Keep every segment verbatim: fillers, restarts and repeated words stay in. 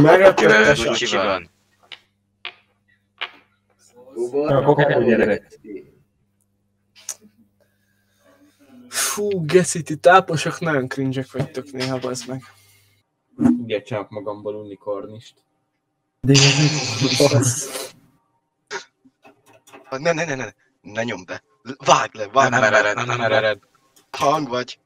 Meglepődés, hogy ki van. Fú, geszíti táposok, nagyon cringe-ek vagytok néha, bazd meg. Ugye csinálok magamból unikornist. De ne, ne, ne, ne, ne nyomd be. Vágd le, vágd le, nem ered. Hang vagy.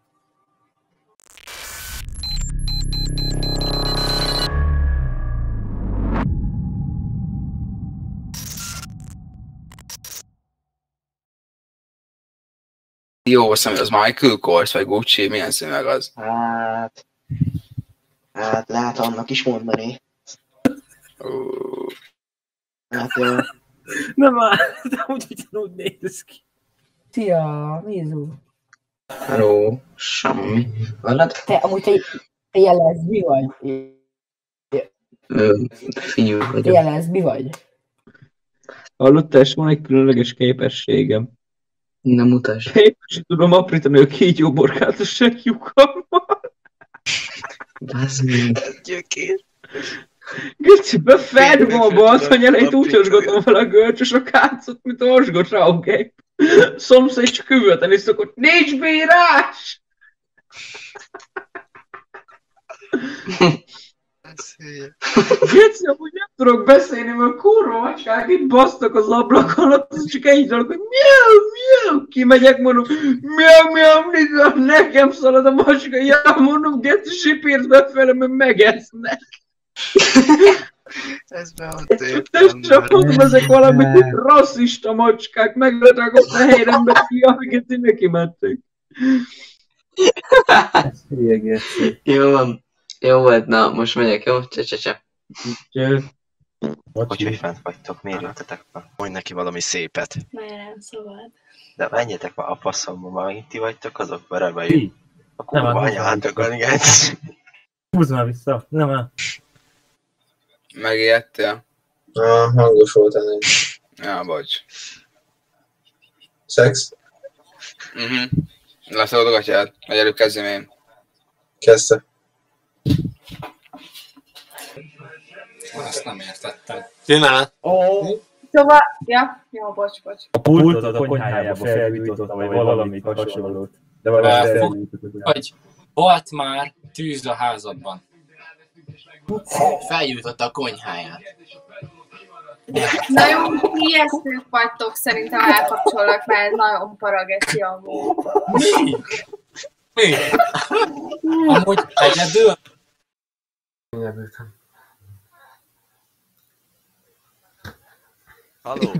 Jó, személy, az Michael Kors, vagy Gucci, milyen színveg az? Hát... Hát lehet annak is mondani. Uh. Hát... Uh... Na már, de úgy úgy néz ki. Szia, Mizu. Hello. Semmi. Te amúgy te, te jelez, mi vagy? Ö, fiú vagyok. Jelez, mi vagy? Hallottál, és van egy különleges képességem. Nem mutasd. Én sem tudom aprítani a kígyó borkát a seglyukammal. Bázmeg. Gyökér. Göcibe fedve a baltanyeleit úgy osgatom fel a görcs, és a kátszot, mint osgott rá a gép. Szomszéd csak üvölteni szokott. Nincs bírás! Göci, amúgy nem tudok beszélni, mert a kurva macskák itt basztak az ablak alatt, és csak egy dolog, hogy miau, miau, kimegyek, mondom, miau, miau, miau, nekem szalad a macska, ja, mondom, Göci, sipírd befele, mert megesznek. Ez beadott értem. És csak mondom, ezek valami rasszista macskák, megletragott a helyrembe, amiket így neki mentek. Jó van. Jó volt, na, most megyek, jó? Cse-cse-cse. Hogy mi fent vagytok, miért jöttetek már? Mondj neki valami szépet. Már nem szabad. De menjetek már a faszomba, már megint ti vagytok azok, mert reméljük. A kurva anyátok, igen. Húzd már vissza, nem már. Megijedtél? Ah, hangos voltál én. Já, bocs. Szex? Mhm. Leszolod a gatyát, vagy előbb kezdjem én. Kezdte. Azt nem értettem. Tényleg? Oh. Szóval... Ja, jó, bocs, bocs. A pultod a konyhájába felgyújtotta, vagy valamit hasonlót. De valami felgyújtotta. Vagy volt már tűz a házadban. Felgyújtotta a konyháját. Nagyon ijesztők vagytok, szerintem elkapcsolok, mert nagyon parageti a múlt. Mi? Mi? Amúgy egyedül? Nyelvültem. Halló!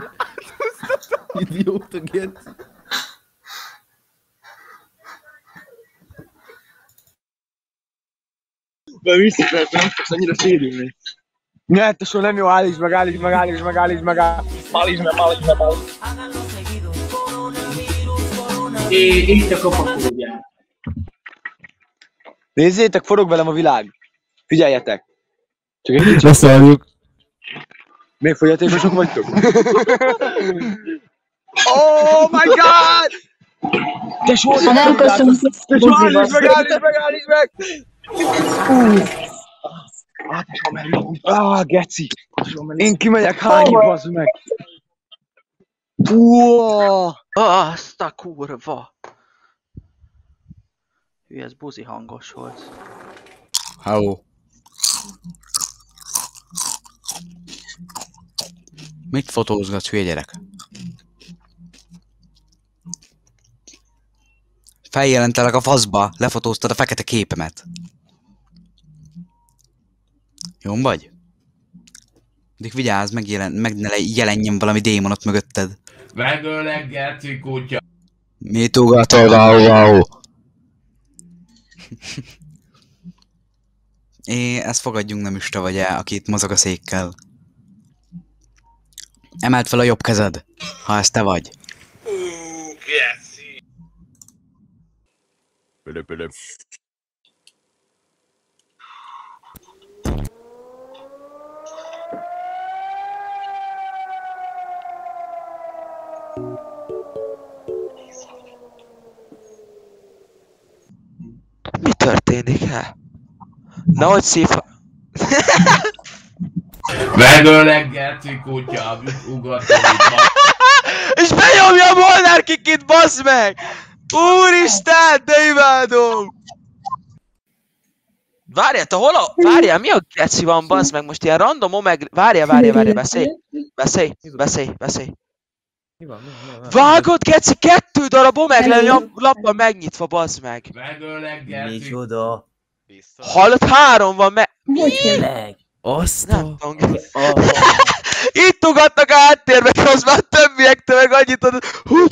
Idióta, Gert! De visszatért, nem fogsz annyira félülni. Nyertesó, nem jó, állítsd meg, állítsd meg, állítsd meg, állítsd meg, állítsd meg, állítsd meg, állítsd meg. Itt a kapakódján. Nézzétek, forog velem a világ! Figyeljetek! Csak egy kicsit. Leszálljuk! Még fogyatékosok vagytok? Oh my god! Te soha nem köszönöm! Te soha állítsd meg, állítsd meg, állítsd meg! Ah, geci! Én kimegyek hányig, bazd meg! Puh! Azt a kurva! Hű, ez buzi hangos volt. Hello. Mit fotózgatsz, hülye gyerek? Feljelentelek a faszba, lefotóztad a fekete képemet. Jón vagy? Addig vigyázz, megjelen, meg ne jelenjen valami démonot mögötted. Vedőleg, Gerci kutya! Mit ugatod, au, au? É, ezt fogadjunk, nem üste vagy el, aki itt mozog a székkel. Emeld fel a jobb kezed, ha ez te vagy. Úúúú, geci! Pölö, pölö. Mi történik, hát? Na, hogy szép... Megöllek Gerci kutya, ugatom itt ma. És benyomja a Molnár Kikit, bassz meg! Úristen, de imádom! Várjál, te hol a... Várjál, mi a geci van, bassz meg? Most ilyen random Omegle... Várjál, várjál, várjál, beszélj! Beszélj, beszélj, beszélj! Mi van, mi van, mi van? Vágod, geci, kettő darab Omegle lapban megnyitva, bassz meg! Megöllek Gerci! Micsoda! Hallott, három van meg... Mi? Azt nem tudom. Itt ugatnak a háttérbe, az már többiektől meg annyit adott. Hú,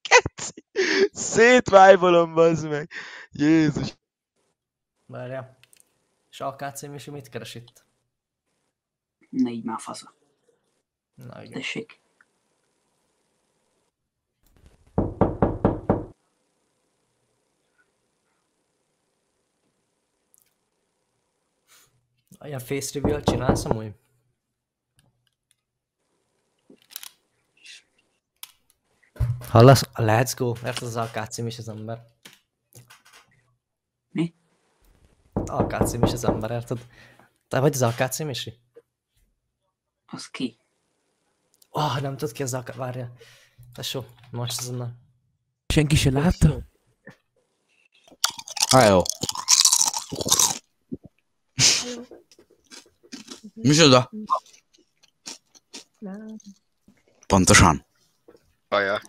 keci. Szétvájbolom, bazd meg. Jézus. Várjál. És á ká cé Misi mit keres itt? Na így már fasza. Na igen. Tessék. Ilyen face reveal csinálsz amúgy? Hallasz? Let's go, mert az á ká cé is az ember. Mi? á ká cé is az ember, érted? Te vagy az á ká cé Misi? Az ki? Ah, oh, nem tudod ki az á ká cé, várjál. Tesó, most azonnal. Senki se látta? Hello. Micsoda? Pontosan. Baja.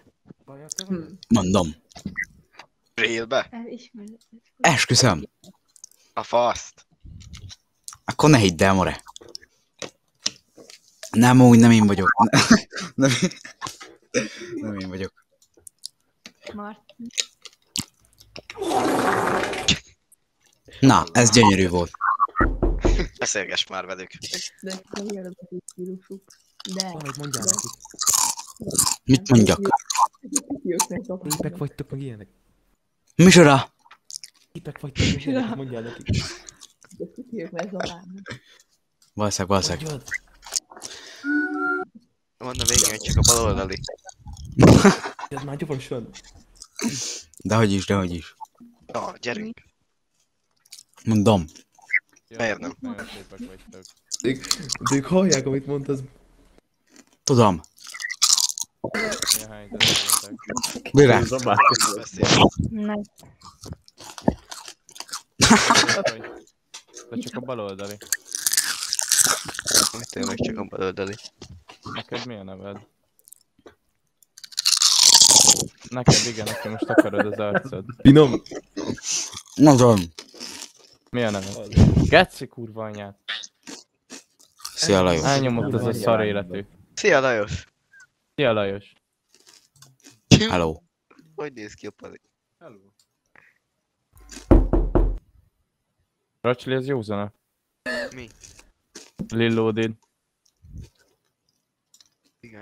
Mondom. Rélbe? Esküszöm. A faszt. Akkor ne hidd el, more. Nem úgy, nem én vagyok. Nem, nem én vagyok. Na, ez gyönyörű volt. Beszélgess már velük. De nem De. Valamit mondjál nekik. Mit mondjak? Képek vagytok meg ilyenek. Micsoda? Képek vagytok meg ilyenek, mondjál nekik. Valószínűleg, valószínűleg. Mondd a végén, hogy csak a bal oldali. Ez már gyorsan. Dehogy is, dehogy is. Na, gyerünk. Mondom. Miért nem? Ők hallják, amit mondtasz. Tudom. Mire? Nem. De csak a baloldali. Mit tényleg csak a baloldali? Neked mi a neved? Neked igen, nekem most akarod az arcod. Pinom? Nagyon. Mi a neved? Geci kurva anyát! Szia Lajos! Elnyomott az a szar életük. Szia Lajos! Szia Lajos! Hello! Hogy néz ki a pali? Hello! Racsli, ez jó zene? Mi? Lillódid.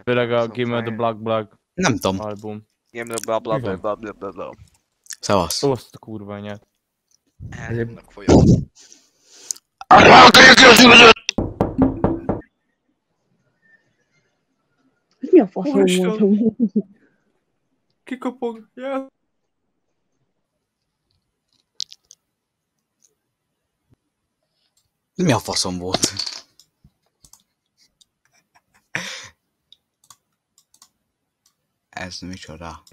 Főleg a Gimme the Black Black. Nem tudom. Album. Gimme the Black Black Black Black Black Black Black. Szevasz! Oszt kurva anyát! Elnök folyam. Mi a faszom mondtam? Kikapog, jel! Mi a faszom volt? Ez micsoda?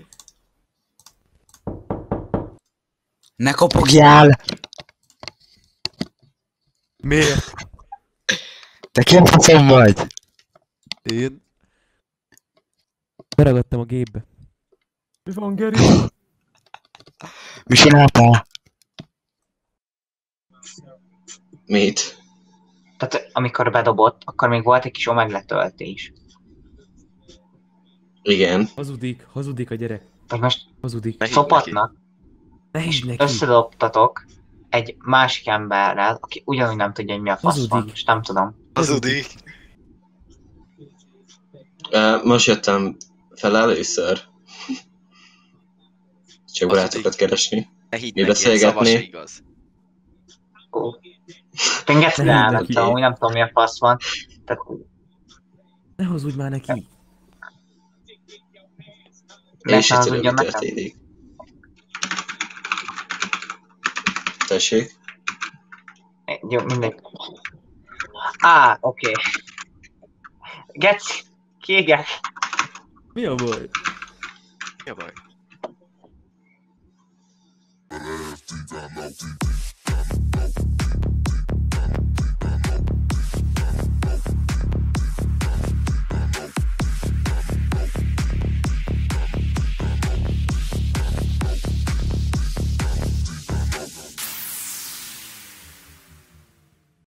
Ne kopogjál! Miért? Te ki faszom vagy? Én? Beragadtam a gépbe. Mi van, Geri? Mi csináltál? Mit? Tehát amikor bedobott, akkor még volt egy kis Omegle töltés. Igen. Hazudik, hazudik a gyerek. Vagy most hazudik. Szopatnak. És összedobtatok egy másik emberrel, aki ugyanúgy nem tudja, hogy mi a fasz van, és nem tudom. Hazudik. Uh, most jöttem fel először. Csak barátokat keresni. Mi beszélgetni. Tenged nem tudom, nem tudom, mi a fasz van. Tehát... Ne hazudj már neki. Ne és itt mi történik. Tessék. Jó, mindegy. Á, oké. Okay. Geci, kéget. Mi a baj? Mi a baj? I love you, I love you, I love you.